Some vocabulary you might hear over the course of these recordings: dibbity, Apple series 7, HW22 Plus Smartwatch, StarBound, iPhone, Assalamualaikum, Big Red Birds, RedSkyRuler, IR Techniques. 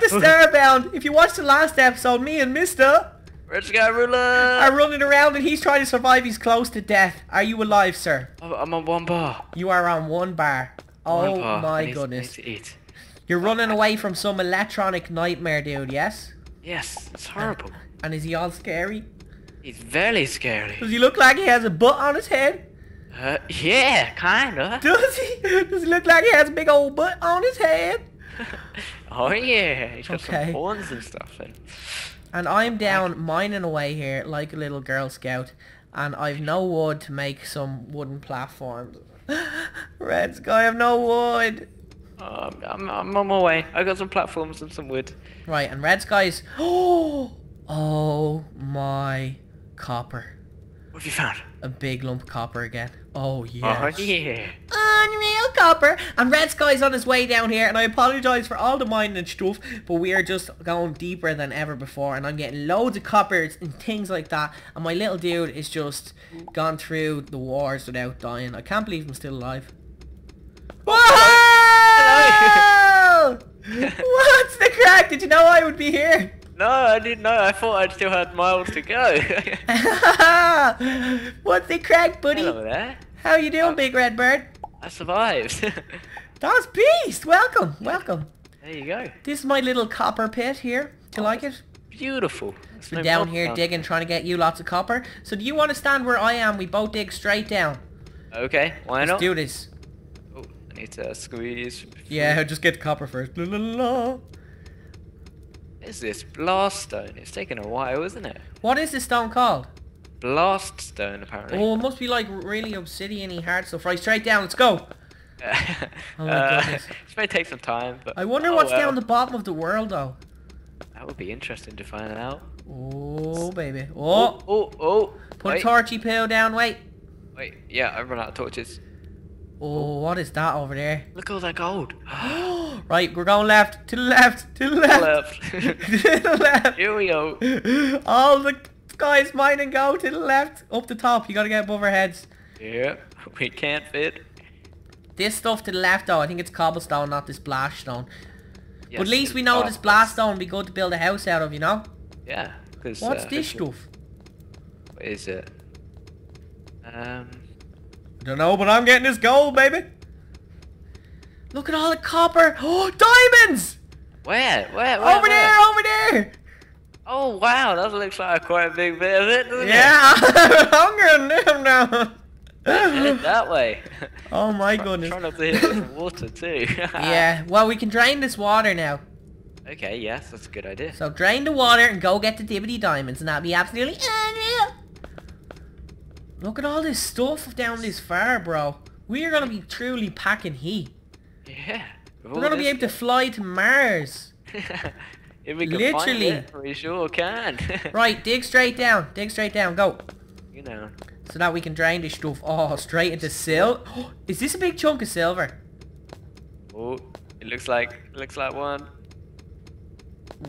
back to Starbound. If you watched the last episode, me and Mr. RedSkyRuler are running around and he's trying to survive. He's close to death. Are you alive, sir? I'm on one bar. You are on one bar. Oh my goodness. You're running away from some electronic nightmare, dude, yes? Yes, it's horrible. And is he all scary? He's very scary. Does he look like he has a butt on his head? Yeah, kinda. Does he? Does he look like he has a big old butt on his head? Oh yeah, he's got some horns and stuff. And I'm down mining away here like a little Girl Scout, and I've no wood to make some wooden platforms. RedSky, I have no wood. I'm on my way. I got some platforms and some wood. Right, and RedSky's. Oh my copper! What have you found? A big lump of copper again. Oh yeah. Oh yeah. Unreal copper. And RedSky's on his way down here, and I apologize for all the mining and stuff, but we are just going deeper than ever before, and I'm getting loads of coppers and things like that, and my little dude is just gone through the wars without dying. I can't believe I'm still alive. Whoa! What's the crack? Did you know I would be here? No, I didn't know. I thought I still had miles to go. What's the crack, buddy? Hello there. How you doing, Big Red Bird? I survived. That's beast. Welcome, welcome. There you go. This is my little copper pit here. Do you like it? Beautiful. It's been down here digging, trying to get you lots of copper. So do you want to stand where I am? We both dig straight down. Okay, why not? Let's do this. Oh, I need to squeeze. Yeah, just get the copper first. La, la, la. Is this blast stone? It's taken a while, isn't it? What is this stone called? Blast stone, apparently. Oh, it must be like really obsidian-y hard stuff. Right, straight down, let's go. Oh my goodness. It may take some time, but I wonder what's down the bottom of the world, though. That would be interesting to find out. Oh baby. Oh, oh, oh. Put a torchy pill down. Wait. Wait. Yeah, I've run out of torches. Oh, what is that over there? Look at all that gold. Right, we're going left, to the left, to the left. To the left. Here we go. Oh, the sky's mining gold to the left. Up the top, you gotta get above our heads. Yeah, we can't fit. This stuff to the left though, I think it's cobblestone, not this blast stone. Yes, but at least we know this blast stone would be good to build a house out of, you know? Yeah. What's this stuff? What is it? I don't know, but I'm getting this gold, baby. Look at all the copper. Oh, diamonds! Where? Over there, over there. Oh, wow. That looks like quite a big bit of it, doesn't it? Yeah, I'm going to live now. Head that way. Oh, my goodness. I'm trying to hit some water, too. Yeah, well, we can drain this water now. Okay, yes, that's a good idea. So drain the water and go get the dibbity diamonds, and that'll be absolutely unreal. Look at all this stuff down this far, bro. We are going to be truly packing heat. Yeah. We're going to be able to fly to Mars. If we can literally find it, we sure can. Right, dig straight down. Dig straight down. Go. You know. So that we can drain this stuff. Oh, straight into silver. Oh, is this a big chunk of silver? Oh, it looks like one.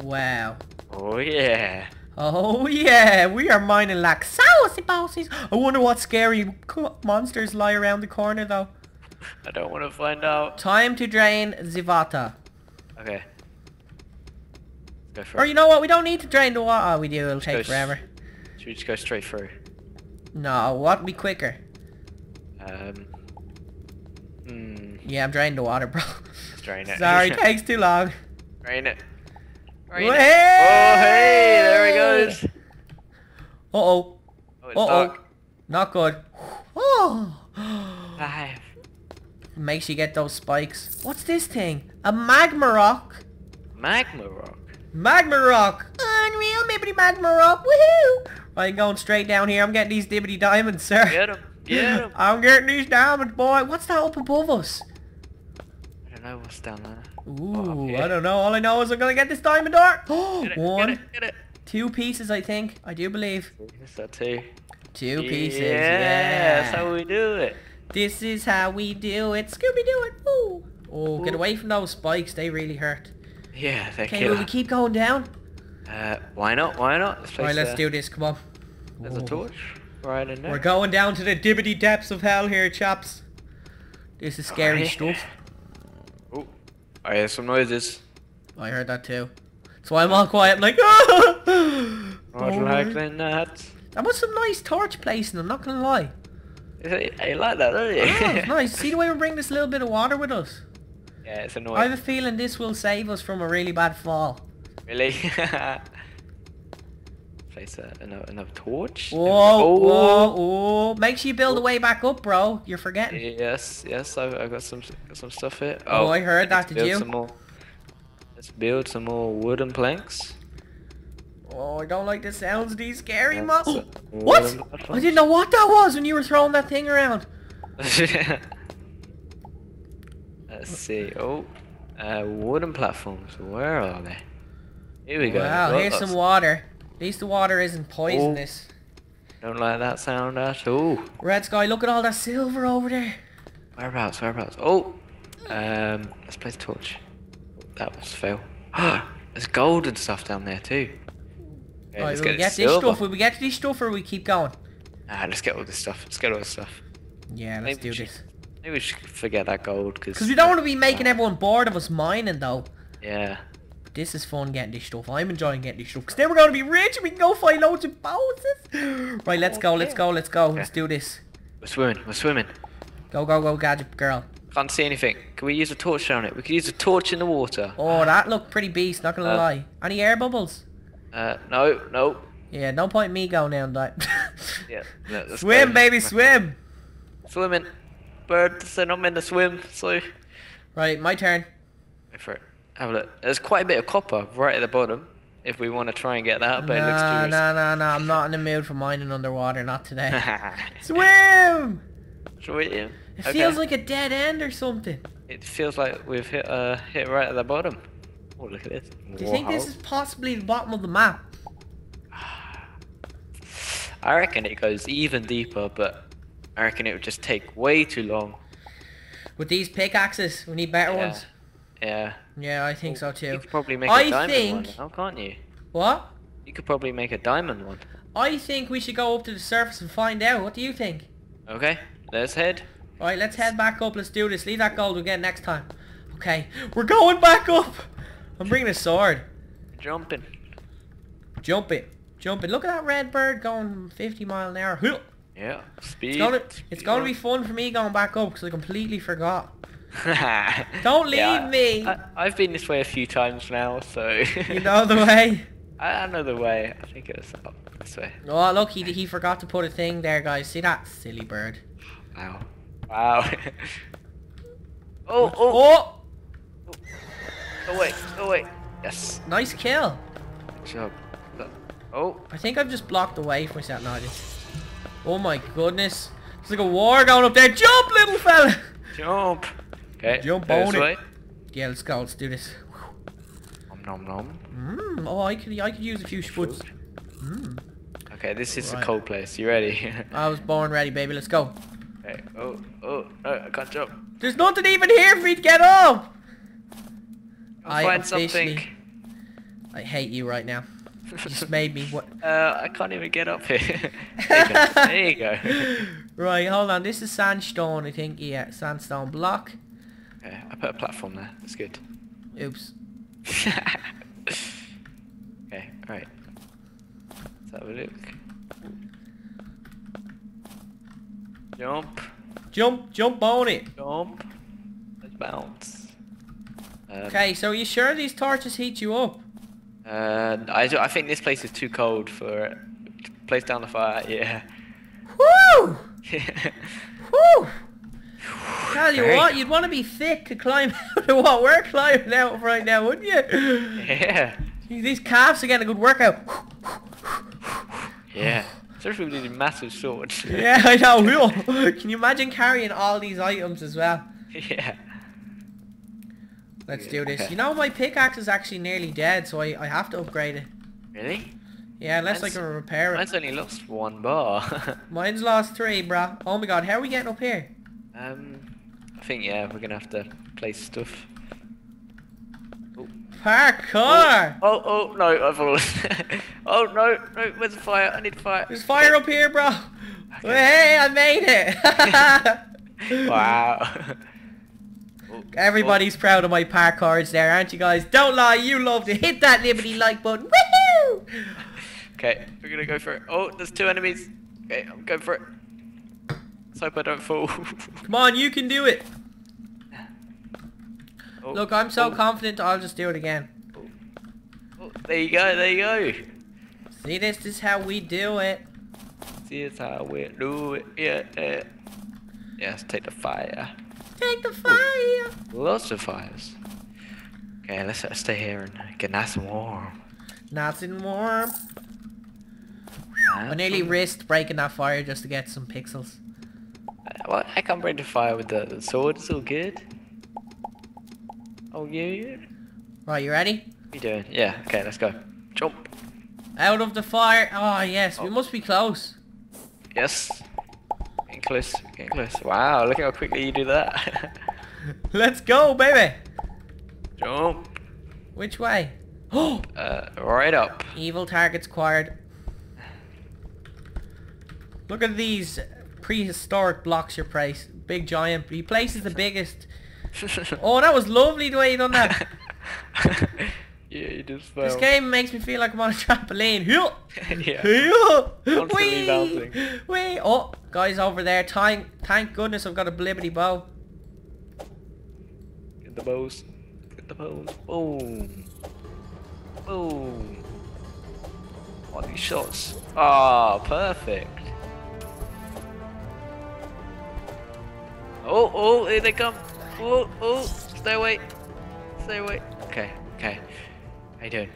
Wow. Oh, yeah. Oh yeah, we are mining like saucy bosses. I wonder what scary monsters lie around the corner though. I don't want to find out. Time to drain the water. Okay. Go for it. Or you know what, we don't need to drain the water. Oh, we do, it'll take forever. Should we just go straight through? No, what would be quicker? Yeah, I'm draining the water, bro. Let's drain it. Sorry, it takes too long. Drain it. Right. Oh hey, there he goes. Uh-oh. Uh-oh. Not good. Oh. Make sure you get those spikes. What's this thing? A magma rock. Magma rock? Magma rock. Unreal mibbity magma rock. Woohoo! I'm going straight down here. I'm getting these dibbity diamonds, sir. Get them. Get them. I'm getting these diamonds, boy. What's that up above us? I don't know what's down there. Ooh, I don't know. All I know is I'm going to get this diamond art. Two pieces, I think. I do believe. Is that two? Two pieces, yeah. That's how we do it. This is how we do it. Scooby do it. Ooh. Oh, get away from those spikes. They really hurt. Yeah, they kill. Okay, will we keep going down? Why not? Why not? Alright, let's do this. Come on. There's a torch right in there. We're going down to the dibbity depths of hell here, chaps. This is scary stuff. Oh, I hear some noises. Oh, I heard that too. That's why I'm all quiet. I'm like, ah! Roger, heckling that. That was some nice torch placing, I'm not gonna lie. You like that, don't you? Oh, it's nice. See the way we bring this little bit of water with us? Yeah, it's annoying. I have a feeling this will save us from a really bad fall. Really? Place another torch. Whoa, whoa, whoa. Make sure you build a way back up, bro. You're forgetting. Yes, yes, I've got some stuff here. Oh, I heard that, did you? Let's build some more wooden planks. Oh, I don't like the sounds of these scary monsters. What? Platforms. I didn't know what that was when you were throwing that thing around. Let's see. Oh, wooden platforms. Where are they? Here we go. Wow, here's some water. At least the water isn't poisonous. Oh, don't like that sound at all. Red Sky, look at all that silver over there. Whereabouts? Whereabouts? Oh, let's place a torch. That was fail. There's gold and stuff down there too. Okay, right, will we get to this stuff or we keep going? Ah, let's get all this stuff. Let's get all this stuff. Yeah, let's do this. Maybe we should forget that gold. Because we don't want to be making everyone bored of us mining though. Yeah. This is fun getting this stuff. I'm enjoying getting this stuff. Because then we're going to be rich and we can go find loads of boats. Right, let's go, let's go, let's go. Okay. Let's do this. We're swimming, we're swimming. Go, go, go, gadget girl. Can't see anything. Can we use a torch on it? We could use a torch in the water. Oh, that looked pretty beast, not going to lie. Any air bubbles? No, no. Yeah, no point in me going down that. Yeah, no, swim, baby, swim. Swimming. Birds said not meant to swim, so. Right, my turn. Wait for it. Have a look. There's quite a bit of copper right at the bottom. If we want to try and get that, but it looks too risky. No, no, no. I'm not in the mood for mining underwater. Not today. Swim. Swim. It feels like a dead end or something. It feels like we've hit hit right at the bottom. Oh, look at this. Do you think this is possibly the bottom of the map? I reckon it goes even deeper, but I reckon it would just take way too long. With these pickaxes, we need better ones. Yeah. Yeah, I think so too. You could probably make a diamond one now, can't you? What? You could probably make a diamond one. I think we should go up to the surface and find out. What do you think? Okay, let's head. Alright, let's head back up. Let's do this. Leave that gold again next time. Okay, we're going back up. I'm bringing a sword. Jumping. Jumping. Jumping. Look at that red bird going 50 miles an hour. Yeah. Speed. It's gonna be fun for me going back up because I completely forgot. Don't leave me. I've been this way a few times now, so. You know the way. I know the way. I think it was up this way. Oh look, he forgot to put a thing there, guys. See that silly bird? Wow. Wow. Oh, oh, oh. Oh wait, oh wait. Yes. Nice kill. Good job. Oh. I think I've just blocked the way for myself now. Oh my goodness. It's like a war going up there. Jump, little fella. Jump. Okay. Jump on it. Way. Yeah, let's go. Let's do this. Nom nom nom. Mm, oh, I could use a few spuds. Mm. Okay, this is a cold place. You ready? I was born ready, baby. Let's go. Okay. Oh, oh, no, I can't jump. There's nothing even here for me to get up. I hate you right now. You just made me what? I can't even get up here. There you go. Right, hold on. This is sandstone, I think. Yeah, sandstone block. Yeah, I put a platform there. That's good. Oops. Okay, right. Let's have a look. Jump. Jump, jump on it. Jump. Let's bounce. Okay, so are you sure these torches heat you up? I think this place is too cold for it. Place down the fire, yeah. Woo! Woo! Tell you what, you'd want to be thick to climb out of what we're climbing out right now, wouldn't you? Yeah. These calves are getting a good workout. Yeah. Especially with these massive swords. Yeah, I know. Can you imagine carrying all these items as well? Yeah. Let's do this. You know my pickaxe is actually nearly dead, so I have to upgrade it. Really? Yeah, unless I can repair it. Mine's only lost one bar. Mine's lost 3, bruh. Oh my god, how are we getting up here? I think we're gonna have to place stuff. Oh. Parkour! Oh, oh, oh no, I've lost. Oh no, no, where's the fire? I need fire. There's fire up here, bro. Okay. Hey, I made it! Wow. Everybody's proud of my par cards there, aren't you guys? Don't lie, you loved it. Hit that Liberty like button. Woohoo! Okay, we're gonna go for it. Oh, there's two enemies. Okay, I'm going for it. Let's hope I don't fall. Come on, you can do it. Oh, look, I'm so confident I'll just do it again. Oh, there you go, there you go. See, this is how we do it. See, it's how we do it. Yeah, yeah. Yes, take the fire. Take the fire. Ooh, lots of fires. Okay, let's stay here and get nice and warm. Nice and warm. I nearly risked breaking that fire just to get some pixels. Well, I can't break the fire with the sword. It's all good. Oh, you? Right, you ready? What are you doing? Yeah, okay, let's go. Jump. Out of the fire. Oh, yes, we must be close. Yes. Getting close, getting close. Wow, look how quickly you do that. Let's go, baby. Jump. Which way? Oh! Right up. Evil targets acquired. Look at these prehistoric blocks you're placing. Big giant. He places the biggest. Oh, that was lovely the way you done that. Yeah, you did fail. This game makes me feel like I'm on a trampoline. Constantly bouncing. Wee. Oh, guys over there. Thank goodness I've got a blibbity bow. Get the bows. Get the bows. Boom. Boom. All these shots. Ah, perfect. Oh, oh, here they come. Oh, oh, stay away. Stay away. Okay, okay. How you doing?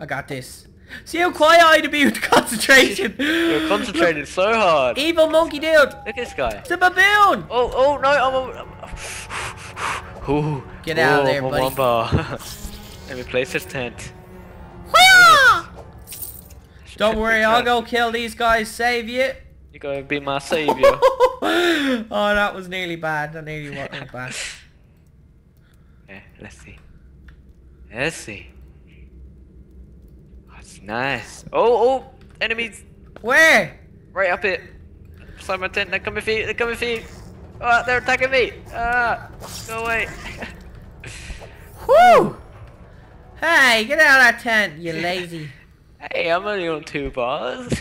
I got this. See how quiet I had to be with concentration. You're concentrating so hard. Evil monkey dude. Look at this guy. It's a baboon. Oh, oh, no. I'm Get out of there, buddy. One bar. Let me place this tent. Don't worry, I'll go kill these guys. Save you. You're going to be my savior. Oh, that was nearly bad. That nearly wasn't bad. Yeah, let's see. Let's see. That's nice. Oh, oh, enemies. Where? Right up it. Beside my tent. They're coming for you. They're coming for you. Oh, they're attacking me. Ah, go away. Woo! Hey, get out of that tent, you lazy. Hey, I'm only on 2 bars.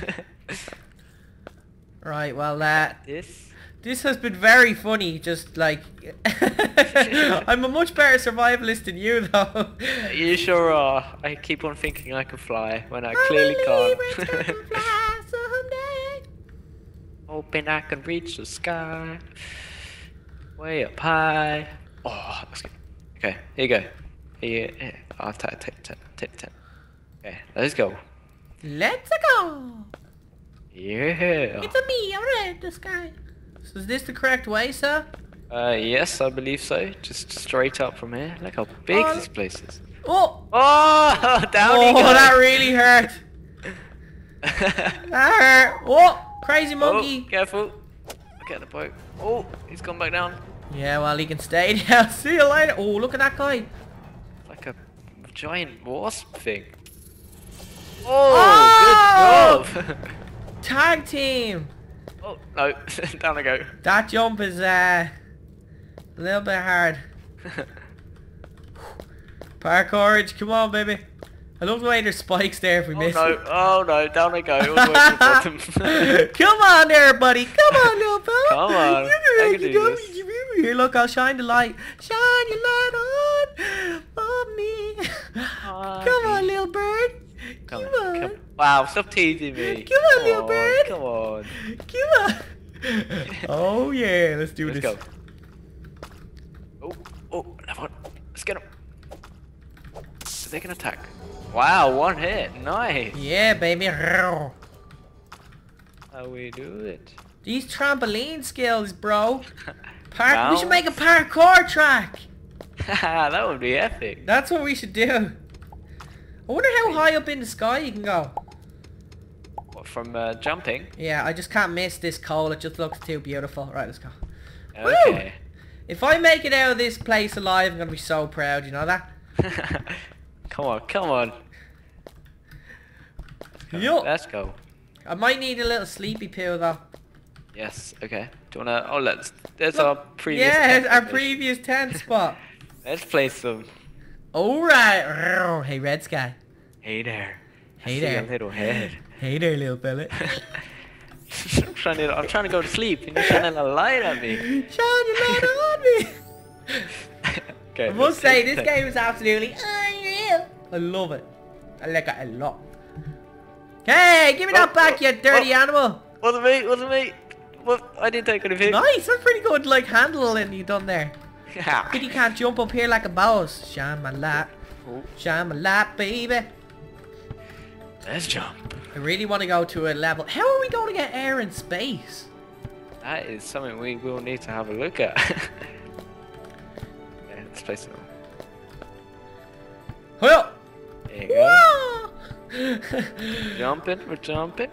Right, well, this has been very funny, just like... I'm a much better survivalist than you, though. You sure are. I keep on thinking I can fly, when I clearly can't. I can fly someday. Hoping I can reach the sky. Way up high. Oh, that's good. Okay, here you go. Here. I'll take. Okay, let's go. Let's go! Yeah. It's a me, alright, this guy. So is this the correct way, sir? Yes, I believe so. Just straight up from here. Look how big this place is. Oh! Oh! Down he goes. That really hurt. That hurt. Oh! Crazy monkey. Oh, careful. Look at the boat. Oh, he's gone back down. Yeah, well, he can stay now. See you later. Oh, look at that guy. Like a giant wasp thing. Oh! Good job. Tag team! Oh, no. Down I go. That jump is a little bit hard. Parkourage, come on, baby. I love the way there's spikes there if we miss it. Oh, no. Down I go. All the way to the bottom. Come on there, buddy. Come on, little pal. Come on. Here, look, I'll shine the light. Shine your light on me. Come on, little bird. Come on. Wow, stop teasing me. Come on, little bird. Come on. Come on. Oh, yeah. Let's do this. Let's go. Oh, oh. Let's get him. They can attack. Wow, one hit. Nice. Yeah, baby. How we do it? These trampoline skills, bro. We should make a parkour track. That would be epic. That's what we should do. I wonder how high up in the sky you can go. What, from jumping? Yeah, I just can't miss this coal. It just looks too beautiful. Right, let's go. Okay. Woo! If I make it out of this place alive, I'm going to be so proud. You know that? Come on, come on. Let's go. I might need a little sleepy pill, though. Yes, okay. Do you wanna? Oh, let's. There's our previous. Yeah, our previous tent spot. Let's place some. All right. Hey, Red Sky. Hey there. Hey there. Little head. Hey there, little pellet. I'm trying to go to sleep, and you're shining a light on me. Shining a light on me. Okay, I must say, this game is absolutely unreal. I love it. I like it a lot. Hey, give me that back, you dirty animal. Wasn't me. Wasn't me. Well, I didn't take anything. Nice, that's pretty good, like, handling you done there. Kitty can't jump up here like a mouse. Shine my light, baby. Let's jump. I really want to go to a level. How are we going to get air in space? That is something we will need to have a look at. Yeah, let's place it on. Well. There you go. Jumping, we're jumping.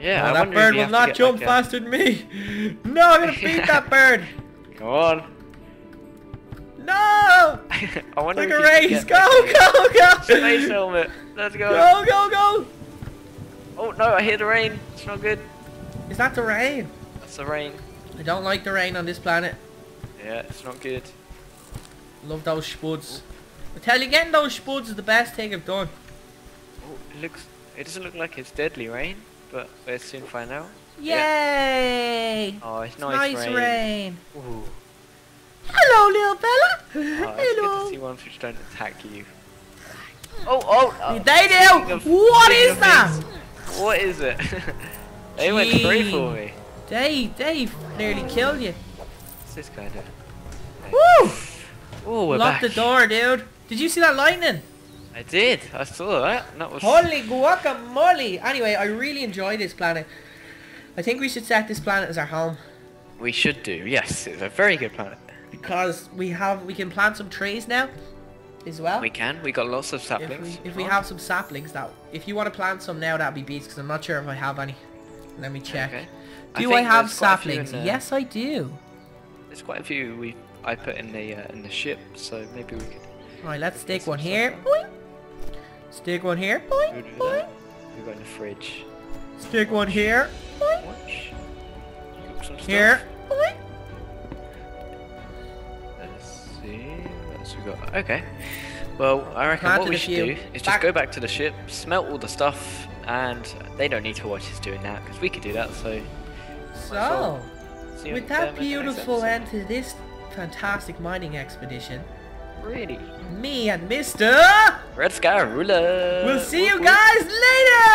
Yeah, no, that bird will not jump faster than me. No, I'm gonna beat that bird. Come on. No. I wonder like a race. Go, go, go. Space helmet. Let's go. Go, go, go. Oh no! I hear the rain. It's not good. Is that the rain? That's the rain. I don't like the rain on this planet. Yeah, it's not good. Love those spuds. I tell you, getting those spuds is the best thing I've done. Oh, it looks. It doesn't look like it's deadly rain. But we'll soon find out. Yay! Yeah. Oh, it's nice, nice rain. Ooh. Hello, little fella. Oh, hello. It's good to see ones which don't attack you. Oh, oh! They do. What is that? What is it? They went through for me. They nearly killed you. What's this guy doing? Woo! Oh, we're back. Lock the door, dude. Did you see that lightning? I did. I saw that. That was holy guacamole. Anyway, I really enjoy this planet. I think we should set this planet as our home. We should do. Yes, it's a very good planet. Because we can plant some trees now, as well. We can. We got lots of saplings. If we have some saplings, that if you want to plant some now, that'd be beats. Because I'm not sure if I have any. Let me check. Okay. Do I have saplings? Yes, I do. There's quite a few I put in the ship, so maybe we could. All right, let's stick one here. Stick one here. Boing, boing. We've got in the fridge. Stick one here. Boing. Watch. Here. Boing. Let's see what else we got. Okay. Well, I reckon what we should do is just go back to the ship, smelt all the stuff, and they don't need to watch us doing that because we could do that. So with that beautiful end to this fantastic mining expedition. Me and Mr. RedSkyRuler. We'll see you guys later.